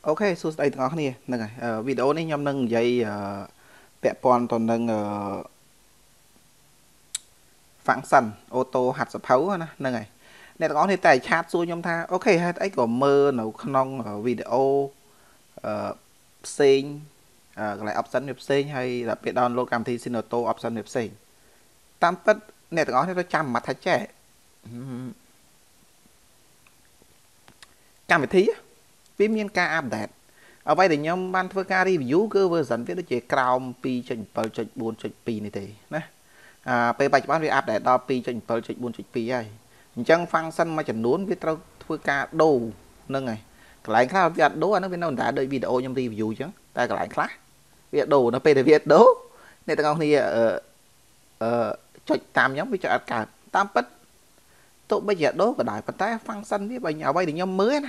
Ok, số đây từng ngõ này nè, video này nhom nâng dây bẹ pon toàn nâng phẳng sần ô tô hạt sập hấu nè này nè từng ngõ thì tài chat xui nhom tha. Ok, hai cái của mơ nấu non video xinh lại option nhập xinh hay là bẹ download cảm thấy xin ô tô option nhập xinh tam tất nè từng ngõ thì nó chăm mặt thấy trẻ chăm thấy vì miền ca update ở vậy thì nhóm ban thưa ca review cơ version viết nó chỉ crown pi chỉnh bầu chỉnh buồn chỉnh pi này thế nè về bài ban về update đo pi chỉnh bầu chỉnh buồn chỉnh pi ấy chẳng phăng sân mà chỉnh nón viết tao thưa ca đồ nâng này cái lại khác viết đồ anh nó viết đâu đã đợi video nhóm review chứ tại cái lại khác viết đồ nó về để viết đồ nên tao không thì chỉnh tam nhóm với chọn cả tam bất tụi bây giờ đố cái đại phần tay phăng sân với bài nhà bay thì nhóm mới nè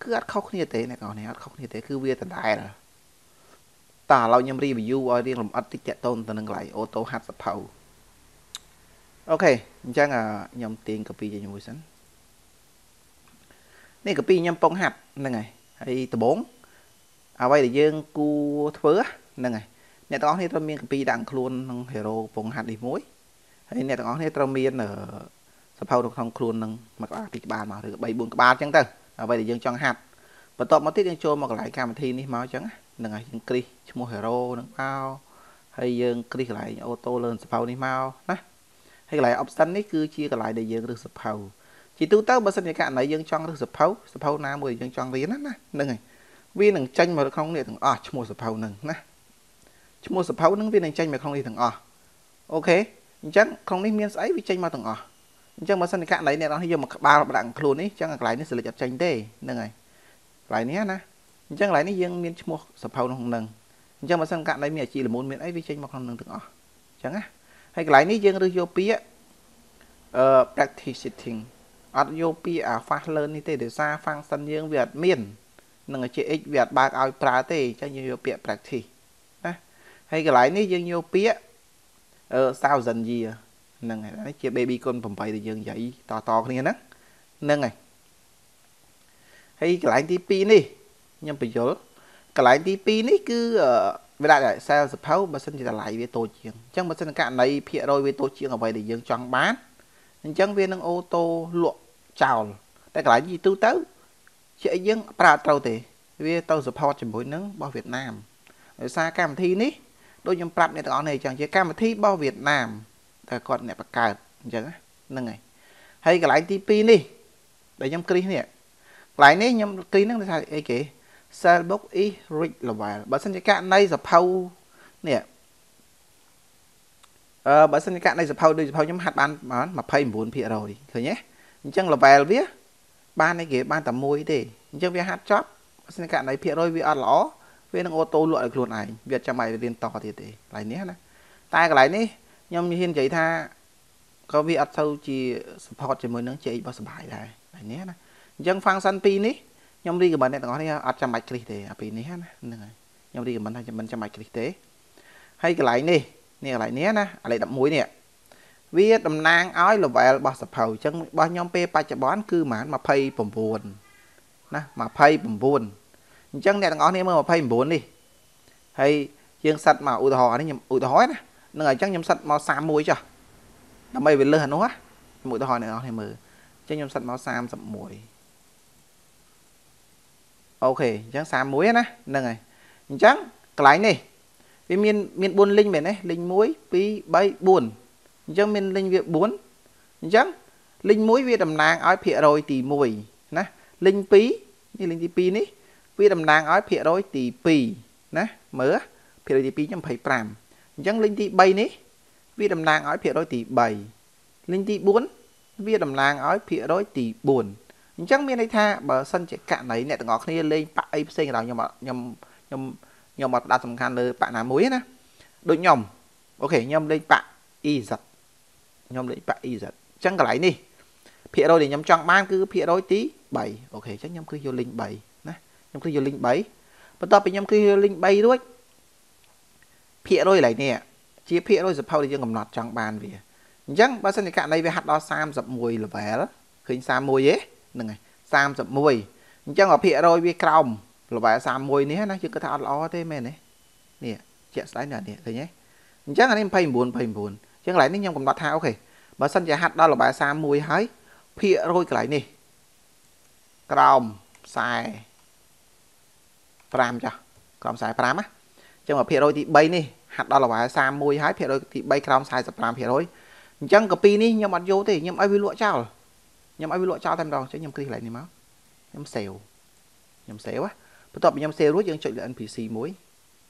cứ ăn khóc như thế này còn này ăn khóc như thế cứ việc tận đại rồi ta lâu nhầm review ở riêng làm ăn tích chạy tôn tận lại ô tô hạt sập hậu. Ok chắc là nhầm tiền copy cho nhầm sẵn này copy nhầm bông hạt này này hay từ 4 à vậy thì dương cu phớ này này nè tao thì tao miên copy đặng luôn hero bông hạt đi muối hay nè tao thì tao miên ở sập hậu được không luôn nâng mặc là kịch bàn mà được 7 4 3 chẳng ta. À, vậy thì dân chọn hạt và tọt một tiết dân cho một lại cam thi đi máu trắng đừng ai dân kri mua hero nâng bao hay dân kri lại ô tô lên sập đi mau nè hay lại option đấy cứ chia lại để dân được sập hầu chỉ tu tao bớt sân cạn lại dân chọn được sập hầu nam mười dân chọn riêng nè đừng này viên đừng tranh mà được không để thằng à mua sập hầu nè mua sập hầu nâng viên đừng tranh mà không đi thằng à ok chắc không đi miên ấy vì tranh mà thằng à chẳng mà sân cạn lấy này nó hay dùng một ba đặng luôn ấy chẳng là lại nó sẽ là chặt tranh thế nên này lại nhé nè chẳng lại nó riêng miền một sập hầu nông nương chẳng mà sân cạn lấy miền chỉ là muốn miền ấy với tranh một con nương từng chẳng á hay lại nó riêng được vô pia practicing ở vô pia phát lên như thế để xa phang sân riêng việt miền nương là chị x việt ba ao pra thế cho nhiều vô pia practice hay lại nó riêng vô pia sao dần gì à? Nâng này nó chia baby con phẩm phải thì dừng dậy to to cái này nâng này hay cái lại tp này nhầm bị dở cái lại tp này cứ với lại là sao sập hấu mà xin chỉ lại với tôi chuyện chẳng mà xin cạn này phía rồi với tôi chuyện ở vậy để dừng chọn bán chẳng viên nâng ô tô lụa chào tại cái gì tư tấu chạy dừng pra trâu thì vì tao sập hấu chỉ mỗi nâng bao Việt Nam ở xa cam thi ní đôi nhầm prap này tao này chẳng chỉ cam thi bao Việt Nam ta còn nẹp cả chẳng nâng này hay cái lại tp đi để nhầm kri này lại này nhầm kri nó là cái gì sao box y rich là bài bản thân cạn này sập hầu nè bản thân cạn này sập hầu nhầm hạt ban mà pay 4 phía rồi thôi nhé chẳng là bài viết ban này kì ban tầm môi thì chẳng về hạt chóp bản cạn này phía rồi vì ăn lỏ về ô tô loại luôn này việc cho mày liên to thì lại nhé này tay cái lại này nhom như hiện vậy tha có việc ăn sâu chỉ support chỉ mới nướng chỉ bao sập hại này nhé nè dân phang san pi ní nhom đi cái bản này tao nói ăn trăm mạch kịch thế pi ní nè nhom đi cái bản này mình trăm mạch kịch thế hay cái lại này nè lại nhé nè lại đậm muối nè viết đầm nang ói là vậy bao sập hậu chân bao nhom pe ba chả bón cứ mà pay bầm buồn nè mà pay bầm buồn chân này tao nói mà pay buồn đi hay dân sạch mà ủi thò đấy nhom ủi thò nè nâng này chắc nhầm sạch màu xám muối cho làm bây về lơ hả nó mũi tôi hỏi này nó thì mờ chắc nhầm sạch màu xám sậm muối ok chắc xám muối nè nâng này chắc cái lái này vì miền buôn linh về này linh muối pi bay buồn chắc miền linh việc buồn chắc linh muối vì đầm nàng ói phịa rồi tì mùi nè linh pí như linh pi ní vì đầm nàng ói phịa rồi tì pì nè mớ phịa rồi tì pì nhầm phải pram chẳng linh tị bay ní vì đầm nàng ói phía đôi tỷ 7 linh tị 4 vì đầm nàng ói phía đôi tỷ 4 chẳng miên này tha bờ sân chạy cạn này nè ngọt kia lên bạn ấy xây nào nhầm mặt đã sầm khan lơ bạn nào muối nè đội nhom ok nhom lên bạn y giật chẳng cả lại đi phía đôi để nhầm chọn mang cứ phía đôi tí 7 ok chắc nhầm cứ vô linh 7 nè nhầm cứ vô linh 7 bắt đầu bị nhầm cứ vô linh 7 đuôi phía đôi này nè chia phía đôi sập hầu thì dương nọt trong bàn về chẳng bao sân cạn này về hạt đo sam sập mùi là vẻ đó khinh sam mùi ấy này sam sập mùi Chẳng ở phía rồi vì còng là bài xàm mùi này chứ cứ thả lo thế mẹ này nè chẹt đấy nè thấy nhé chắc anh em pay buồn chắc lại nên nhom còn đặt thao ok bà sân giải hạt đó là bài xàm mùi hái phía rồi cái lại nè còng xài pram cho còng xài pram á chẳng ở phía rồi thì bay nè hạt đó là bài xàm mùi hái phía rồi thì bay còng xài pram phía rồi chẳng copy ní nhom ăn vô thì nhom ai bị lụa trao nhom ai bị lụa trao thêm đâu chứ nhom cứ lại nè máu nhom xèo á bất tập nhom xèo rút dân chuyện là NPC muối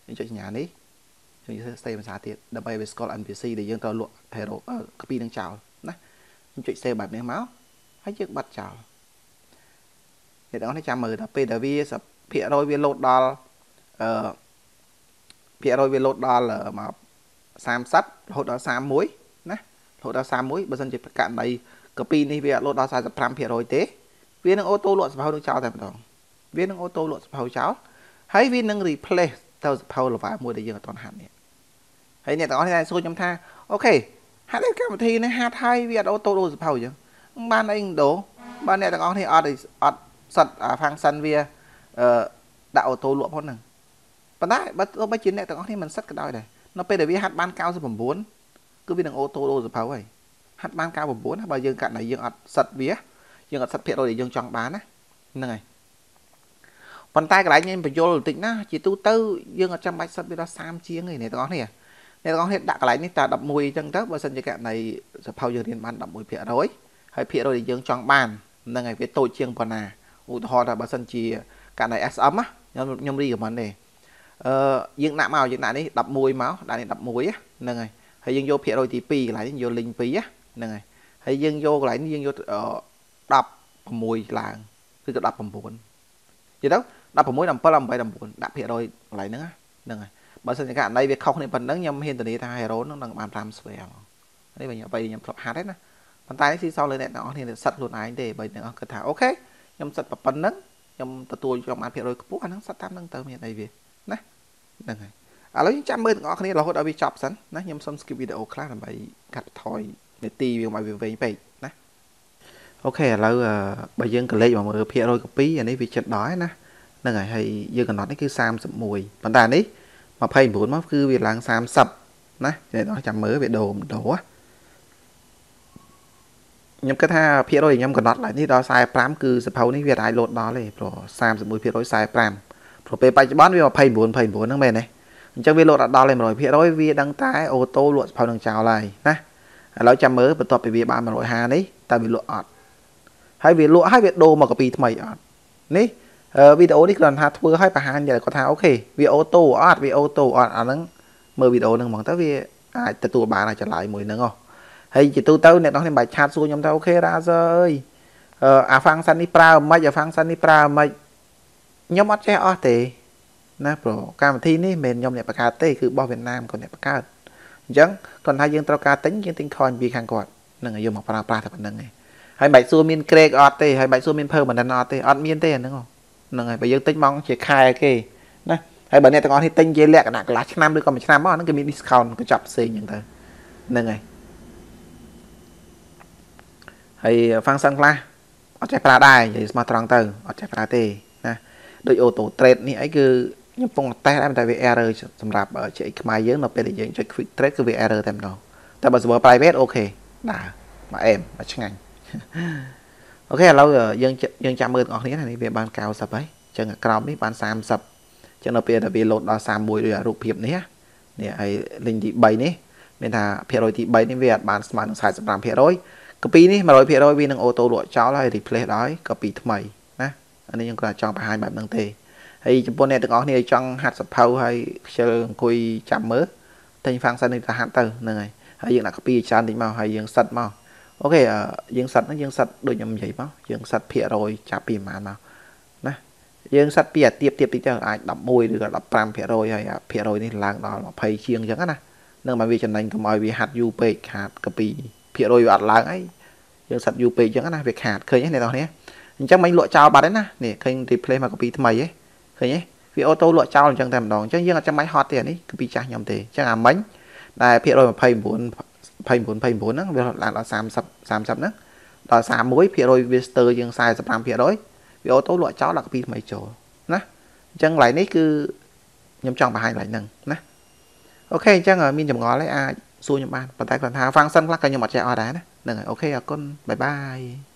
dân chuyện nhà đấy chúng ta xây một xã tiện đập bay về Scott NPC để dân tao luộc hero copy đang chào nè chuyện xe bạt miếng máu hãy trước bật chào để đó nó chào mời là PDV sập phía đôi viên lột đo phía đôi viên lột đo là mà sam sắt hột đó sam muối nè hột đó sam muối bây giờ chỉ cạn đầy copy này về lột đo sai sập pram phía đôi tế viên ô tô luộc vào đường chào tại đó viên ô tô luộc vào cháo hãy viên đang replay tao vào là phải mua để dân toàn hạn này hãy nè tao nói là xôi trong tha ok hát hết các thi này hát hay vì ô tô đồ sập hầu chứ ban anh đố ban này tao nói thì ở sật ở phang sân via đạo ô tô luộc hơn nè còn đấy bắt chiến này tao nói thì mình sắt cái đôi này nó PDV hát ban cao số 4 cứ vì đường ô tô đồ sập hầu này hát ban cao 4 bao giờ cạn này dân ở sật vía dân ở sật thiệt rồi để dân chọn bán á này còn tay cái này mình vô tịnh á chỉ tu tư dương ở trong bạch sân bị đó sam chia người này đó nè này có hiện đặt lại này ta đập mùi chân tớp và sân chơi kẹt này sập hầu dương tiền ban đập mùi phía rồi hay phía rồi thì dương trong bàn là ngày với tôi chiêng còn à ủ thò là bà sân chỉ cả này s ấm á nhom đi của mình này dương nạm màu dương nạm đấy đập mùi máu đã đập mùi á là ngày hay dương vô phía rồi thì pì lại vô linh phí á là ngày hay dương vô lại dương vô đập mùi làng cứ đập bằng buồn gì đó đập mũi đầm phơi đầm bay đầm bùn đập hiện rồi lại nữa đừng rồi bởi sân cạn đây việc không nên phần nắng nhầm hiện từ đấy ta hero nó đang bàn làm sửa đấy bây giờ bây nhầm phật hát đấy nè bàn tay thì sau lên này nó thì sạch luôn này để bây nó cứ thả ok nhầm sạch và phần nắng nhầm tôi trong màn hiện rồi phút anh sạch tam nâng tới hiện đây về nè đừng rồi à lấy chạm bên ngõ này là hội đã bị chọc sẵn nè nhầm xong skip video class là bảy cắt thoi để tì mọi việc về vậy nè ok là bây giờ cái lấy mà mở hiện rồi copy này vì chật đói nè là ngày hay giờ còn nói đấy cứ sam sập mùi bản đàn đấy mà pay bốn móc cứ việc làng sam sập nè để nó chạm mới về đồ đổ á nhóm cái tha phía rồi nhóm còn nói lại thì đó sai pram cứ sập hầu đấy việt đại lột đó này rồi sam sập mùi phía đối sai pram rồi về bài bán về mà pay bốn nó mày này trong video đã đo lên rồi phía đối vì đăng tải ô tô luộc sập hầu đường chào lại nè nói chạm mới tập về việc bạn mà loại hà đấy tại vì luộc ọt hay vì luộc hay việc đồ mà copy mày ọt đấy video này còn hát vừa hay bà hàng giờ có thao ok video tô ở nắng mơ video nâng bằng tới vì ai từ tụ bà này trở lại mùi nâng không hay chỉ tu tao này nó lên bài chat xuống nhóm tao ok ra rồi à phang sunny pra mày giờ phang sunny pra mày nhóm mắt che o tề na pro cam thi ní mền nhóm này bà cá tê cứ bao Việt Nam còn này bà cá chẳng còn hai dương tao cá tính dương tinh con vì hàng quạt nâng ở dương mà pra thật nâng này hay bài xua miên kreg o tề hay bài xua miên phơ mà nâng o tề miên tê nâng không này bây giờ tính mong chỉ khai kì nè hay bữa nay tao nói thì tính dễ lẹ cả nạc lá năm đứa còn một năm nó cái discount cái chọc xì những thứ này này hay phang sang la ở trái pha đài vậy mà tròn từ ở trái pha tê nè đội ô tô trade này ấy cứ những phong tay em tại vì error sầm rạp ở chạy mai dưới nó bên để dành cho quick trade cứ vì error thêm đâu tại bây giờ private ok đã mà em mà chắc ngành ok lâu rồi dân chạm ơn ngọn nghĩa này về ban cao sập ấy chẳng là cao mấy ban sam sập chẳng là bây giờ bị lột đo sam mùi rồi rụp hiệp nhé để ấy linh thị bảy ní nên là phía rồi thị bảy đến việc bạn mà nó xài sập làm phía rồi copy ní mà rồi phía rồi vì năng ô tô lội cháu lại replay đói copy thứ mày nè anh ấy nhưng là trong hai bạn đang thề hay chụp bone này từ ngọn này trong hạt sập hầu hay chơi cùi chạm mớ thành phang sân là hạn từ này hay dựng là copy chan tính màu hay dựng sật màu ok dương sạch nó dương sạch đôi nhầm vậy bao dương sạch phía rồi chả pì mà nào nè dương sạch phía tiếp tiếp tí cho ai đập môi được đập pram phía rồi hay phía rồi đi làng đó là phải chiêng chẳng á nè nhưng mà vì chân anh có mọi vì hạt UP hạt copy phía rồi bạn làng ấy dương sạch UP chẳng á nè việc hạt khơi nhé này đó nhé chắc mình lựa chào bà đấy nè nè kênh replay mà copy mày ấy khơi nhé vì ô tô lựa chào chẳng thèm đón chứ dương ở trong máy hot tiền ấy copy chả nhầm thế chắc là mánh này phía rồi mà pay bốn đó là sam sập nữa đó sam muối phía rồi vister dương sai sập làm phía rồi vì ô tô loại chó là cái mấy chỗ nè chẳng lại nấy cứ nhầm chọn bài lại nâng nè ok chẳng ở mình nhầm ngó lấy à xui nhầm bàn và tay còn tháo phang sân lắc cái nhầm mặt chạy ở đá nè ok à con bye bye.